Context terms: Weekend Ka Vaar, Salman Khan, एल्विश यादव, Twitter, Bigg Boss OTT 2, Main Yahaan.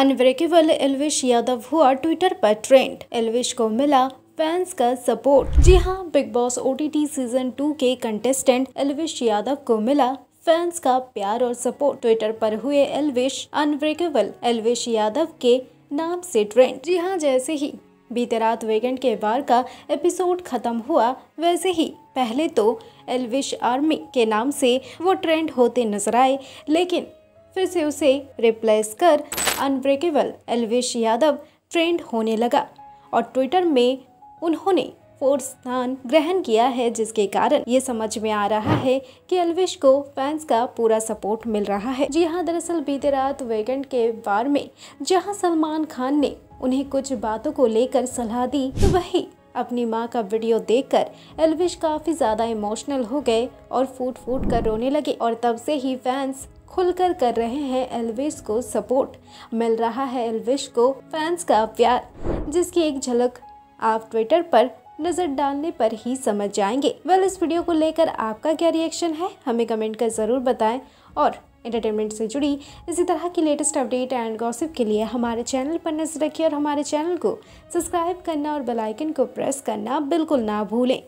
Unbreakable एल्विश यादव हुआ Twitter पर trend, Elvish को मिला फैंस का सपोर्ट। जी हां, बिग बॉस OTT सीजन 2 के कंटेस्टेंट एल्विश यादव को मिला फैंस का प्यार और सपोर्ट। ट्विटर पर हुए एल्विश अनब्रेकेबल एल्विश यादव के नाम से ट्रेंड। जी हां, जैसे ही बीते रात वीकेंड के वार का एपिसोड खत्म हुआ, वैसे ही पहले तो एल्विश आर्मी के नाम से वो ट्रेंड होते नजर आए, लेकिन फिर से उसे रिप्लेस कर अनब्रेकेबल एल्विश यादव ट्रेंड होने लगा और ट्विटर में उन्होंने फोर्थ स्थान ग्रहण किया है, जिसके कारण ये समझ में आ रहा है कि एल्विश को फैंस का पूरा सपोर्ट मिल रहा है। जी हां, दरअसल बीते रात वीकेंड के वार में जहां सलमान खान ने उन्हें कुछ बातों को लेकर सलाह दी, तो वहीं अपनी मां का वीडियो देखकर एल्विश काफी ज्यादा इमोशनल हो गए और फूट फूट कर रोने लगे और तब से ही फैंस खुलकर कर रहे हैं एल्विश को सपोर्ट। मिल रहा है एल्विश को फैंस का प्यार, जिसकी एक झलक आप ट्विटर पर नजर डालने पर ही समझ जाएंगे। वेल, इस वीडियो को लेकर आपका क्या रिएक्शन है हमें कमेंट कर जरूर बताएं और एंटरटेनमेंट से जुड़ी इसी तरह की लेटेस्ट अपडेट एंड गॉसिप के लिए हमारे चैनल पर नजर रखिए और हमारे चैनल को सब्सक्राइब करना और बेल आइकन को प्रेस करना बिल्कुल ना भूलें।